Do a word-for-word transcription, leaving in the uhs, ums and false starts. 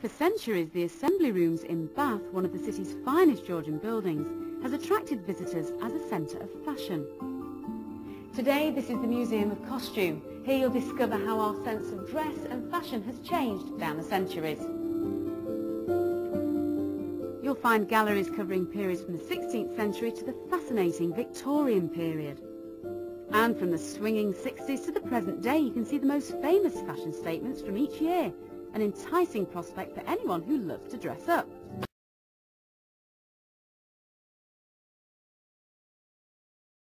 For centuries, the assembly rooms in Bath, one of the city's finest Georgian buildings, has attracted visitors as a centre of fashion. Today, this is the Museum of Costume. Here you'll discover how our sense of dress and fashion has changed down the centuries. You'll find galleries covering periods from the sixteenth century to the fascinating Victorian period. And from the swinging sixties to the present day, you can see the most famous fashion statements from each year. An enticing prospect for anyone who loves to dress up.